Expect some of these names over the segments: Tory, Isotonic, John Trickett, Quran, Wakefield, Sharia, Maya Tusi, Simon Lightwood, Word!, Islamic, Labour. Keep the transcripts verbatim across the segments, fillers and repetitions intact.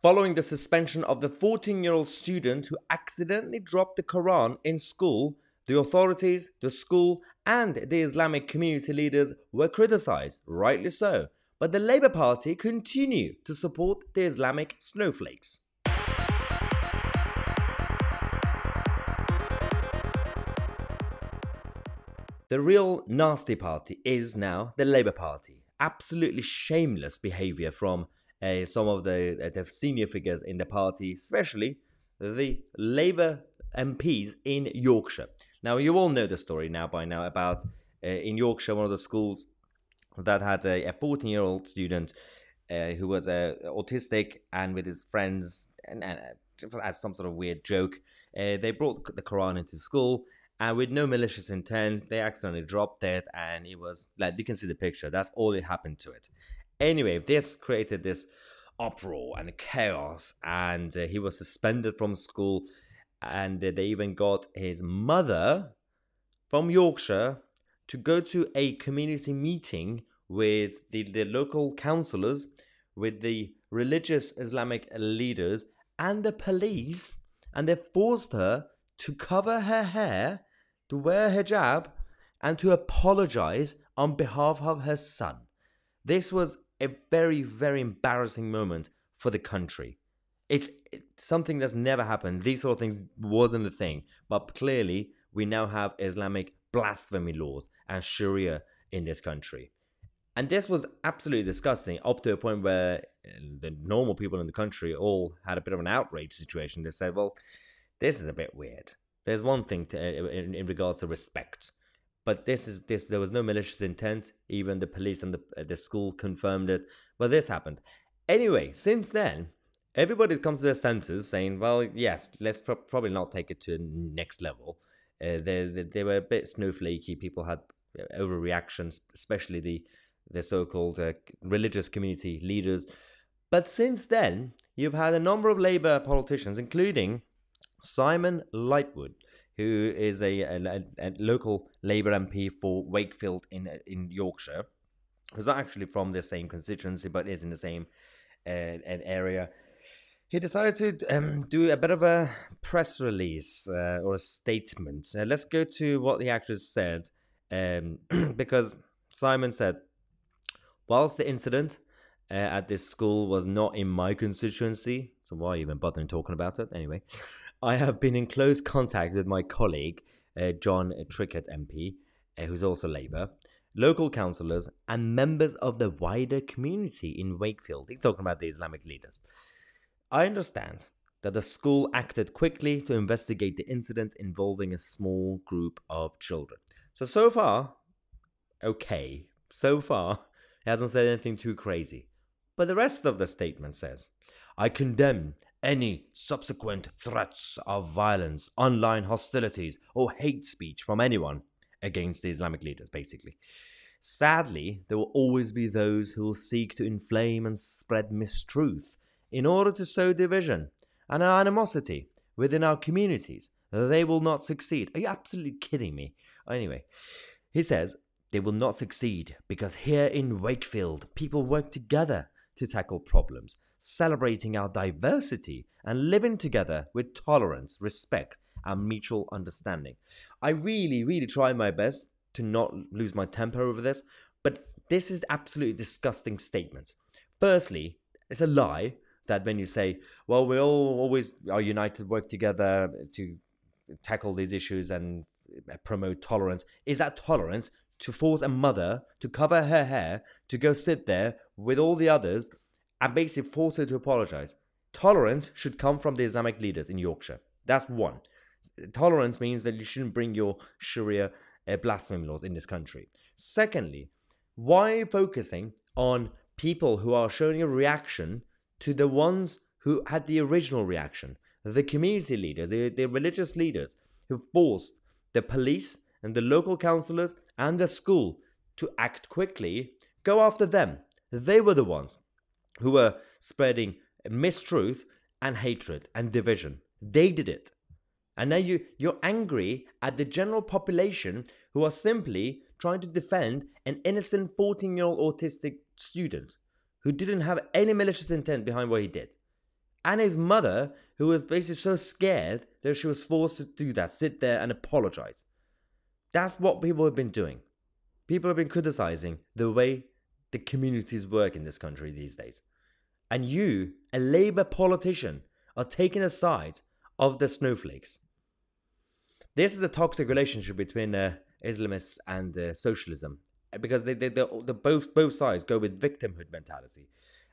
following the suspension of the fourteen-year-old student who accidentally dropped the Quran in school, the authorities, the school, and the Islamic community leaders were criticized, rightly so. But the Labour Party continued to support the Islamic snowflakes. The real nasty party is now the Labour Party. Absolutely shameless behaviour from uh, some of the, the senior figures in the party, especially the Labour M Ps in Yorkshire. Now, you all know the story now by now about uh, in Yorkshire, one of the schools that had a fourteen-year-old student uh, who was uh, autistic, and with his friends, and, and uh, as some sort of weird joke, uh, they brought the Quran into school, and with no malicious intent, they accidentally dropped it, and it was, like, you can see the picture, that's all that happened to it. Anyway, this created this uproar and chaos, and uh, he was suspended from school, and uh, they even got his mother from Yorkshire to go to a community meeting with the, the local councillors, with the religious Islamic leaders and the police, and they forced her to cover her hair, to wear hijab, and to apologise on behalf of her son. This was a very, very embarrassing moment for the country. It's, it's something that's never happened. These sort of things wasn't a thing, but clearly we now have Islamic blasphemy laws and Sharia in this country. And this was absolutely disgusting, up to a point where the normal people in the country all had a bit of an outrage situation. They said, well, this is a bit weird. There's one thing to, in, in regards to respect, but this is this. There was no malicious intent. Even the police and the, the school confirmed it. But this happened. Anyway, since then, everybody's come to their senses saying, well, yes, let's pro probably not take it to the next level. Uh, they, they, they were a bit snowflakey. People had overreactions, especially the, the so-called uh, religious community leaders. But since then, you've had a number of Labour politicians, including Simon Lightwood, who is a, a, a local Labour M P for Wakefield in, in Yorkshire, who's not actually from the same constituency, but is in the same uh, an area. He decided to um, do a bit of a press release uh, or a statement. Uh, let's go to what he actually said, um, because Simon said, whilst the incident uh, at this school was not in my constituency, so why are you even bothering talking about it anyway, I have been in close contact with my colleague, uh, John Trickett M P, uh, who's also Labour, local councillors and members of the wider community in Wakefield. He's talking about the Islamic leaders. I understand that the school acted quickly to investigate the incident involving a small group of children. So, so far, okay. So far, he hasn't said anything too crazy. But the rest of the statement says, I condemn any subsequent threats of violence, online hostilities, or hate speech from anyone against the Islamic leaders, basically. Sadly, there will always be those who will seek to inflame and spread mistruth in order to sow division and animosity within our communities. They will not succeed. Are you absolutely kidding me? Anyway, he says, they will not succeed because here in Wakefield, people work together to tackle problems, celebrating our diversity and living together with tolerance, respect, and mutual understanding. I really, really try my best to not lose my temper over this, but this is absolutely disgusting statement. Firstly, it's a lie that when you say, well, we all always are united, work together to tackle these issues and promote tolerance. Is that tolerance to force a mother to cover her hair, to go sit there with all the others and basically force her to apologise? Tolerance should come from the Islamic leaders in Yorkshire. That's one. Tolerance means that you shouldn't bring your Sharia uh, blasphemy laws in this country. Secondly, why focusing on people who are showing a reaction to the ones who had the original reaction? The community leaders, the, the religious leaders who forced the police and the local councillors and the school to act quickly, go after them. They were the ones who were spreading mistruth and hatred and division. They did it. And now you, you're angry at the general population who are simply trying to defend an innocent fourteen-year-old autistic student who didn't have any malicious intent behind what he did. and his mother, who was basically so scared that she was forced to do that, sit there and apologize. That's what people have been doing. People have been criticizing the way the communities work in this country these days. And you, a Labour politician, are taking a side of the snowflakes. This is a toxic relationship between uh, Islamists and uh, socialism, because they, they, they, the both both sides go with victimhood mentality,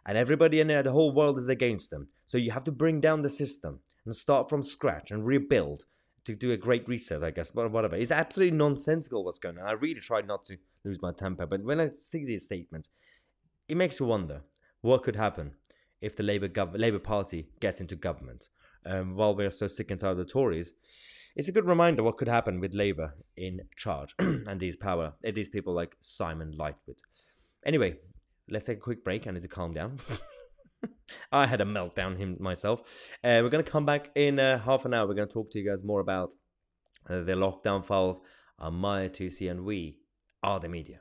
and everybody in there, the whole world is against them. So you have to bring down the system and start from scratch and rebuild to do a great reset, I guess, but whatever. It's absolutely nonsensical what's going on. I really try not to lose my temper, but when I see these statements, it makes you wonder what could happen if the Labour gov Labour Party gets into government. Um, while we're so sick and tired of the Tories, it's a good reminder what could happen with Labour in charge and these power, these people like Simon Lightwood. Anyway, let's take a quick break. I need to calm down. I had a meltdown him myself. Uh, we're going to come back in uh, half an hour. We're going to talk to you guys more about uh, the lockdown files. I'm Maya Tusi, and we are the media.